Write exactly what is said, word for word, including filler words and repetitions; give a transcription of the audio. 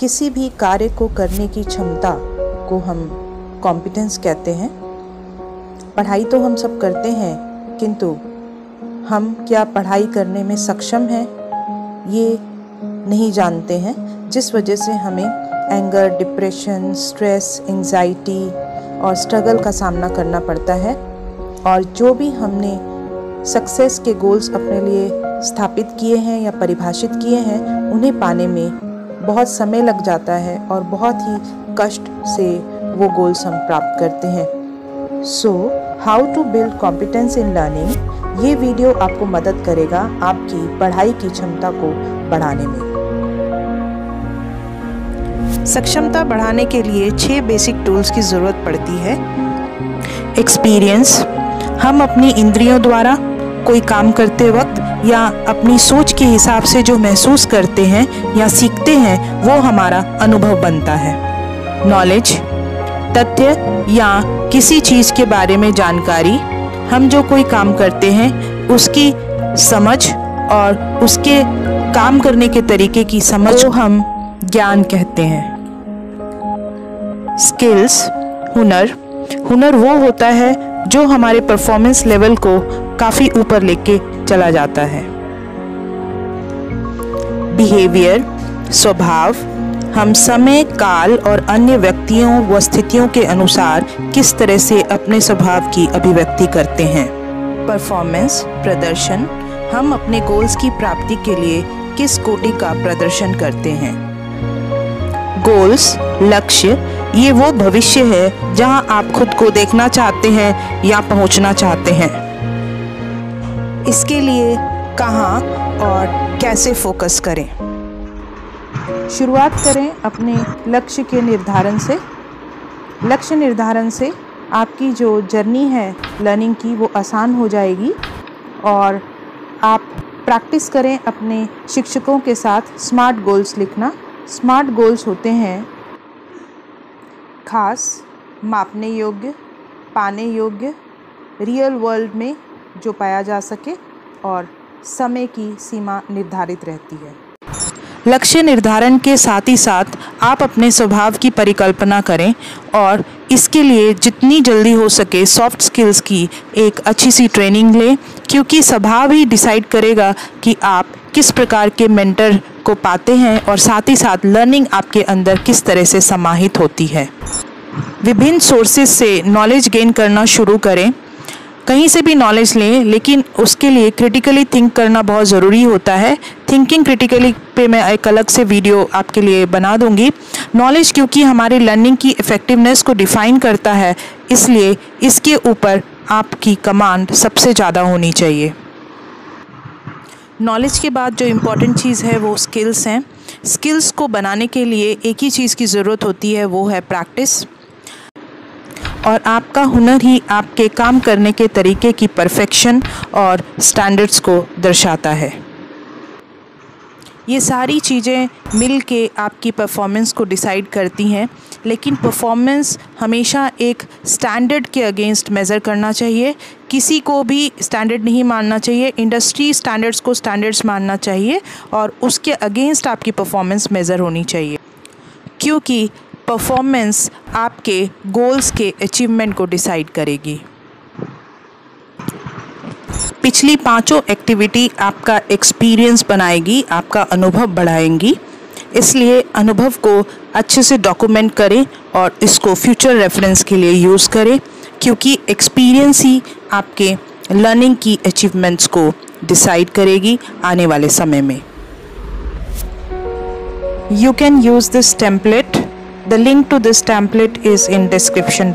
किसी भी कार्य को करने की क्षमता को हम कॉम्पिटेंस कहते हैं। पढ़ाई तो हम सब करते हैं, किंतु हम क्या पढ़ाई करने में सक्षम हैं ये नहीं जानते हैं, जिस वजह से हमें एंगर, डिप्रेशन, स्ट्रेस, एंजाइटी और स्ट्रगल का सामना करना पड़ता है। और जो भी हमने सक्सेस के गोल्स अपने लिए स्थापित किए हैं या परिभाषित किए हैं, उन्हें पाने में बहुत समय लग जाता है और बहुत ही कष्ट से वो गोल्स हम प्राप्त करते हैं। So how to build competence in learning, ये वीडियो आपको मदद करेगा आपकी पढ़ाई की क्षमता को बढ़ाने में। सक्षमता बढ़ाने के लिए छह बेसिक टूल्स की ज़रूरत पड़ती है। एक्सपीरियंस, हम अपनी इंद्रियों द्वारा कोई काम करते वक्त या अपनी सोच के हिसाब से जो महसूस करते हैं या सीखते हैं वो हमारा अनुभव बनता है। नॉलेज, तथ्य या किसी चीज़ के बारे में जानकारी, हम जो कोई काम करते हैं उसकी समझ और उसके काम करने के तरीके की समझ को हम ज्ञान कहते हैं। स्किल्स, हुनर, हुनर वो होता है जो हमारे परफॉर्मेंस लेवल को काफ़ी ऊपर लेके चला जाता है। बिहेवियर, स्वभाव, हम समय, काल और अन्य व्यक्तियों व स्थितियों के अनुसार किस तरह से अपने स्वभाव की अभिव्यक्ति करते हैं। परफॉर्मेंस, प्रदर्शन, हम अपने गोल्स की प्राप्ति के लिए किस कोटि का प्रदर्शन करते हैं। गोल्स, लक्ष्य, ये वो भविष्य है जहां आप खुद को देखना चाहते हैं या पहुंचना चाहते हैं। इसके लिए कहां और कैसे फोकस करें। शुरुआत करें अपने लक्ष्य के निर्धारण से। लक्ष्य निर्धारण से आपकी जो जर्नी है लर्निंग की वो आसान हो जाएगी। और आप प्रैक्टिस करें अपने शिक्षकों के साथ स्मार्ट गोल्स लिखना। स्मार्ट गोल्स होते हैं खास, मापने योग्य, पाने योग्य, रियल वर्ल्ड में जो पाया जा सके, और समय की सीमा निर्धारित रहती है। लक्ष्य निर्धारण के साथ ही साथ आप अपने स्वभाव की परिकल्पना करें और इसके लिए जितनी जल्दी हो सके सॉफ्ट स्किल्स की एक अच्छी सी ट्रेनिंग लें, क्योंकि स्वभाव ही डिसाइड करेगा कि आप किस प्रकार के मेंटर को पाते हैं और साथ ही साथ लर्निंग आपके अंदर किस तरह से समाहित होती है। विभिन्न सोर्सेज से नॉलेज गेन करना शुरू करें। कहीं से भी नॉलेज लें, लेकिन उसके लिए क्रिटिकली थिंक करना बहुत ज़रूरी होता है। थिंकिंग क्रिटिकली पे मैं एक अलग से वीडियो आपके लिए बना दूंगी। नॉलेज क्योंकि हमारे लर्निंग की इफ़ेक्टिवनेस को डिफ़ाइन करता है, इसलिए इसके ऊपर आपकी कमांड सबसे ज़्यादा होनी चाहिए। नॉलेज के बाद जो इम्पॉर्टेंट चीज़ है वो स्किल्स हैं। स्किल्स को बनाने के लिए एक ही चीज़ की ज़रूरत होती है, वो है प्रैक्टिस। और आपका हुनर ही आपके काम करने के तरीके की परफेक्शन और स्टैंडर्ड्स को दर्शाता है। ये सारी चीज़ें मिल के आपकी परफॉर्मेंस को डिसाइड करती हैं, लेकिन परफॉर्मेंस हमेशा एक स्टैंडर्ड के अगेंस्ट मेज़र करना चाहिए। किसी को भी स्टैंडर्ड नहीं मानना चाहिए, इंडस्ट्री स्टैंडर्ड्स को स्टैंडर्ड्स मानना चाहिए और उसके अगेंस्ट आपकी परफॉर्मेंस मेज़र होनी चाहिए, क्योंकि परफॉर्मेंस आपके गोल्स के अचीवमेंट को डिसाइड करेगी। पिछली पांचों एक्टिविटी आपका एक्सपीरियंस बनाएगी, आपका अनुभव बढ़ाएंगी, इसलिए अनुभव को अच्छे से डॉक्यूमेंट करें और इसको फ्यूचर रेफरेंस के लिए यूज़ करें, क्योंकि एक्सपीरियंस ही आपके लर्निंग की अचीवमेंट्स को डिसाइड करेगी आने वाले समय में। You can use this template. The link to this template is in description box.